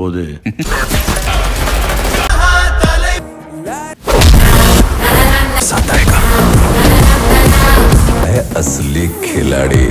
போது சத்தாயகா असली खिलाड़ी।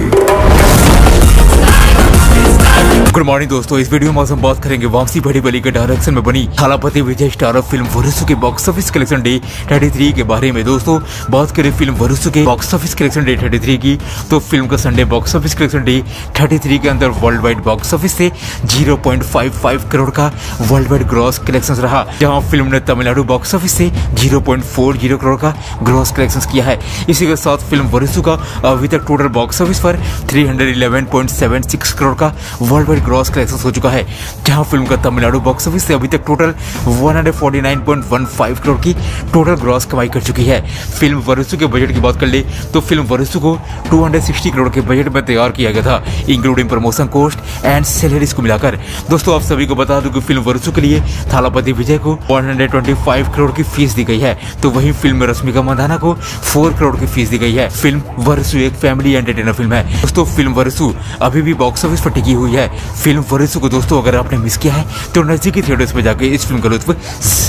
गुड मॉर्निंग दोस्तों, इस वीडियो में हम बात करेंगे वामसी भड़ीबली के डायरेक्शन में बनी थलापति विजय स्टारर फिल्म वरिसु के बॉक्स ऑफिस कलेक्शन डे 33 के बारे में। दोस्तों बात करें फिल्म वरिसु के बॉक्स ऑफिस कलेक्शन डे 33 की, तो फिल्म का Sunday box office collection day 33 के अंदर वर्ल्ड वाइड बॉक्स ऑफिस से 0.55 करोड़ का वर्ल्ड वाइड ग्रॉस कलेक्शन रहा, जहाँ फिल्म ने तमिलनाडु बॉक्स ऑफिस से 0.40 करोड़ का ग्रॉस कलेक्शन किया है। इसी के साथ फिल्म वरिसु का अभी तक टोटल बॉक्स ऑफिस पर 311.76 करोड़ का वर्ल्ड वाइड ग्रॉस कलेक्शन हो चुका है, जहां फिल्म का तमिलनाडु बॉक्स ऑफिस से अभी तक टोटल 149.15 करोड़ की टोटल ग्रॉस कमाई कर चुकी है। फिल्म वरिसु के बजट की बात कर ले तो फिल्म वरिसु को 260 करोड़ के बजट में तैयार किया गया था, including promotion cost and salaries को मिलाकर। दोस्तों आप सभी को बता दूं कि फिल्म वरिसु के लिए थलापति विजय को 125 करोड़ की फीस दी गई है, तो वहीं फिल्म रश्मिका मंदाना को 4 करोड़ की फीस दी गई है। फिल्म वरिसु एक फैमिली एंटरटेनर फिल्म है। दोस्तों फिल्म वरिसु अभी भी बॉक्स ऑफिस पर टिकी हुई है। फिल्म वरिसु को दोस्तों अगर आपने मिस किया है तो नजदीकी थिएटर्स में जाकर इस फिल्म का लुत्फ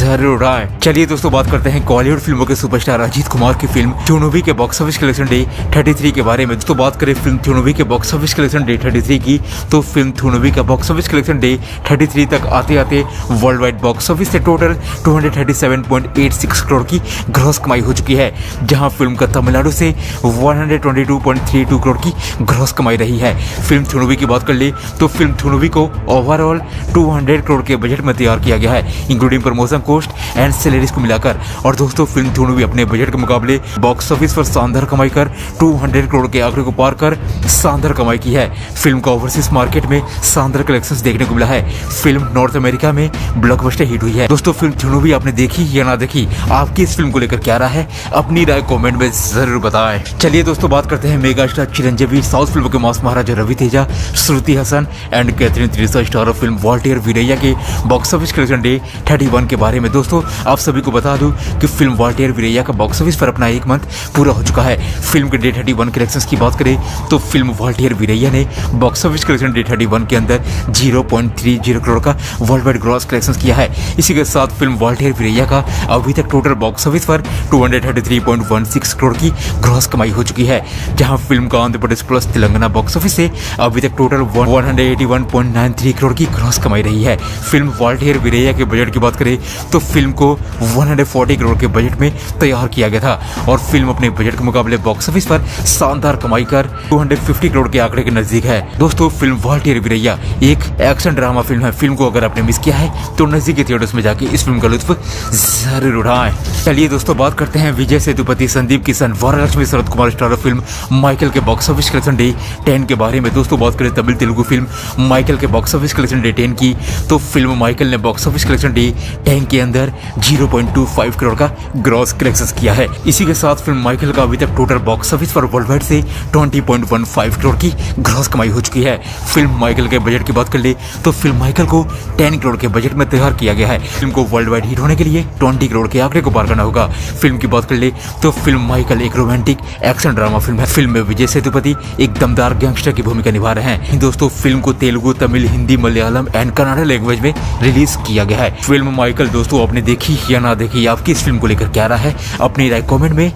जरूर आए। चलिए दोस्तों बात करते हैं कॉलीवुड फिल्मों के सुपरस्टार अजीत कुमार की फिल्म थुनुवी के बॉक्स ऑफिस कलेक्शन डे 33 के बारे में। दोस्तों बात करें फिल्म थुनुवी के बॉक्स ऑफिस कलेक्शन डे 33 की, तो फिल्म थुनुवी का बॉक्स ऑफिस कलेक्शन डे 33 तक आते आते वर्ल्ड वाइड बॉक्स ऑफिस से टोटल 237.86 करोड़ की ग्रॉस कमाई हो चुकी है, जहाँ फिल्म का तमिलनाडु से 122.32 करोड़ की ग्रॉस कमाई रही है। फिल्म थुनुवी की बात कर ले तो फिल्म थुनुवी को ओवरऑल 200 करोड़ के बजट में तैयार किया गया है, including promotion cost and salaries को मिलाकर। और दोस्तों फिल्म थुनुवी अपने बजट के मुकाबले बॉक्स ऑफिस पर शानदार कमाई कर 200 करोड़ के आंकड़े को पार कर शानदार कमाई की है। फिल्म को ओवरसीज मार्केट में शानदार कलेक्शन देखने को मिला है। फिल्म नॉर्थ अमेरिका में ब्लॉकबस्टर हिट हुई है। दोस्तों फिल्म थुनुवी आपने देखी या ना देखी, आपकी इस फिल्म को लेकर क्या राय है, अपनी राय कॉमेंट में जरूर बताए। चलिए दोस्तों बात करते हैं mega star Chiranjeevi, south film के mass Maharaja Ravi Teja, Shruti Haasan and Catherine Tresa star of film Waltair Veerayya के बॉक्स ऑफिस कलेक्शन डे 31 के बारे में। दोस्तों आप सभी को बता दूं कि फिल्म वाल्टियर वीरैया का बॉक्स ऑफिस पर अपना एक मंथ पूरा हो चुका है। फिल्म के डे 31 कलेक्शन की बात करें तो फिल्म वाल्टियर वीरैया ने बॉक्स ऑफिस कलेक्शन डे 31 के अंदर 0.30 करोड़ का वर्ल्ड वाइड ग्रॉस कलेक्शन किया है। इसी के साथ फिल्म वाल्टियर वीरैया का अभी तक टोटल बॉक्स ऑफिस पर 233.16 करोड़ की ग्रॉस कमाई हो चुकी है, जहां फिल्म का Andhra Pradesh plus Telangana box office से अभी तक टोटल 181.93 करोड़ की ग्रॉस कमाई रही है। फिल्म वाल्टियर वीरैया के बजट की बात करें तो फिल्म को 140 करोड़ के बजट में तैयार किया गया था, और फिल्म अपने बजट के मुकाबले बॉक्स ऑफिस पर शानदार कमाई कर 250 करोड़ के आंकड़े के नजदीक है। दोस्तों फिल्म वाल्टियर वीरैया एक एक्शन ड्रामा फिल्म है। फिल्म को अगर आपने मिस किया है तो नजदीकी थिएटर्स में जाके इस फिल्म का लुत्फ जरूर उठाएं। चलिए दोस्तों बात करते हैं Vijay Sethupathi, Sundeep Kishan, Lakshmi Sarath Kumar starrer film Michael के बॉक्स ऑफिस कलेक्शन डे 10 के बारे में। दोस्तों बात करें तमिल तेलुगु फिल्म माइकेल के बॉक्स ऑफिस कलेक्शन डे 10 की, तो फिल्म माइकेल ने बॉक्स ऑफिस कलेक्शन डे 10 के अंदर 0.25 करोड़ का ग्रॉस कलेक्शन किया है। इसी के साथ फिल्म माइकेल का अभी तक टोटल बॉक्स ऑफिस पर वर्ल्ड वाइड से 20.15 करोड़ की ग्रॉस कमाई हो चुकी है। फिल्म माइकेल के बजट की बात कर ले तो फिल्म माइकेल को 10 करोड़ के बजट में तैयार किया गया है। फिल्म को वर्ल्ड वाइड हिट होने के लिए 20 करोड़ के आंकड़े को पार करना होगा। फिल्म की बात कर ले तो फिल्म माइकेल एक रोमांटिक एक्शन ड्रामा फिल्म है। फिल्म में विजय सेतुपति एक दमदार गैंगस्टर की भूमिका निभा रहे हैं। दोस्तों फिल्म को तेलुगु, तमिल, हिंदी, मलयालम एंड कन्नड़ लैंग्वेज में रिलीज किया गया है। फिल्म माइकेल दोस्तों आपने देखी या ना देखी, आपकी इस फिल्म को लेकर क्या राय है, अपनी राय कमेंट में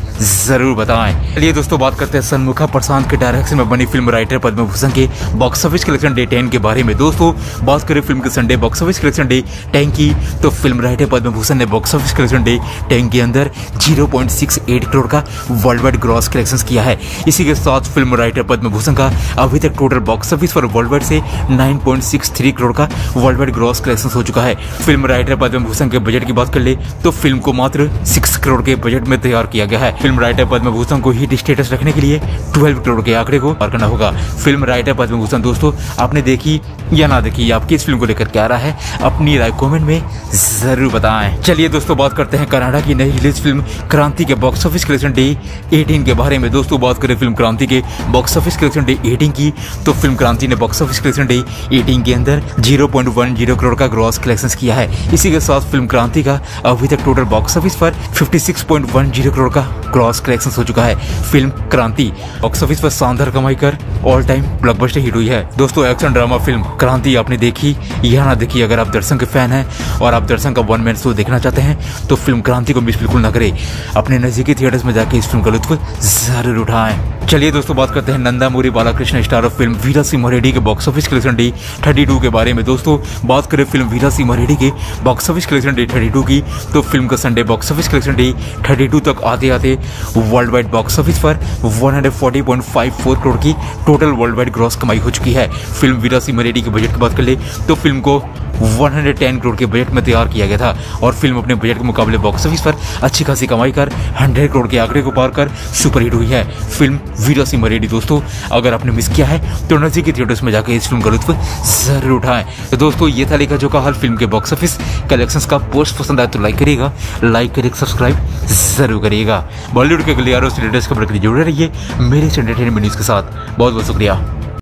जरूर बताएं। चलिए दोस्तों बात करते हैं सन्मुखा प्रशांत के डायरेक्शन में बनी फिल्म राइटर पद्मभूषण के बॉक्स ऑफिस कलेक्शन डे 10 के बारे में। दोस्तों बात करें फिल्म के Sunday box office collection day 10 की, तो फिल्म राइटर पद्मभूषण ने बॉक्स ऑफिस कलेक्शन डे 10 के अंदर 0.68 करोड़ का वर्ल्ड वाइड ग्रॉस कलेक्शन किया है। इसी के साथ फिल्म राइटर पद्मभूषण का अभी तक टोटल बॉक्स ऑफिस पर वर्ल्ड वाइड से 9.63 करोड़ का वर्ल्ड वाइड ग्रॉस कलेक्शन हो चुका है। फिल्म राइटर पद्मभूषण के बजट की बात कर ले तो फिल्म को मात्र 6 करोड़ के बजट में तैयार किया गया है। फिल्म राइटर पद्मभूषण को हिट स्टेटस रखने के लिए 12 करोड़ के आंकड़े को पार करना होगा। फिल्म राइटर पद्मभूषण दोस्तों आपने देखी या ना देखी, आपकी इस फिल्म को लेकर क्या राय है, अपनी राय कमेंट में जरूर बताएं। चलिए दोस्तों बात करते हैं कनाडा की नई रिलीज फिल्म क्रांति के बॉक्स ऑफिस कलेक्शन डे 18 के बारे में। दोस्तों बात करें फिल्म क्रांति के बॉक्स ऑफिस कलेक्शन डे 18 की, तो फिल्म क्रांति ने बॉक्स ऑफिस कलेक्शन डे करीबी 18 के अंदर 0.10 करोड़ का ग्रॉस कलेक्शंस किया है। इसी के साथ फिल्म क्रांति का अभी तक टोटल बॉक्स ऑफिस पर 56.10 करोड़ का ग्रॉस कलेक्शंस हो चुका है। फिल्म क्रांति बॉक्स ऑफिस पर शानदार कमाई कर ऑल टाइम ब्लॉकबस्टर हिट हुई है। दोस्तों, एक्शन ड्रामा फिल्म क्रांति आपने देखी या ना देखी, अगर आप दर्शन के फैन हैं और आप दर्शन का वन मैन शो देखना चाहते हैं तो फिल्म क्रांति को मिस बिल्कुल ना करें। अपने नजदीकी थिएटर्स में जाके इस फिल्म का लुत्फ जरूर उठाएं। चलिए दोस्तों, बात करते हैं Nandamuri Balakrishna star of film Veera Simha Reddy के बॉक्स ऑफिस कलेक्शन डे 32 के बारे में। दोस्तों, बात करें फिल्म वीरा सिम्हा रेड्डी के बॉक्स ऑफिस कलेक्शन डे 32 की, तो फिल्म का Sunday box office collection day 32 तक आते आते वर्ल्ड वाइड बॉक्स ऑफिस पर 140.54 करोड़ की टोटल वर्ल्ड वाइड ग्रॉस कमाई हो चुकी है। फिल्म वीरा सिम्हा रेड्डी के बजट की बात कर ले तो फिल्म को 110 करोड़ के बजट में तैयार किया गया था और फिल्म अपने बजट के मुकाबले बॉक्स ऑफिस पर अच्छी खासी कमाई कर 100 करोड़ के आंकड़े को पार कर सुपरहिट हुई है फिल्म वीरा सिम्हा रेड्डी। दोस्तों, अगर आपने मिस किया है तो नजदीकी थिएटर्स में जाकर इस फिल्म का लुत्फ जरूर उठाएं। तो दोस्तों, ये था लेखा जोखा हर फिल्म के बॉक्स ऑफिस कलेक्शंस का पोस्ट। पसंद आए तो लाइक करिएगा, सब्सक्राइब जरूर करिएगा। बॉलीवुड के गलियारों से लेटेस्ट खबर के लिए जुड़े रहिए मेरे एंटरटेनमेंट न्यूज़ के साथ। बहुत बहुत शुक्रिया।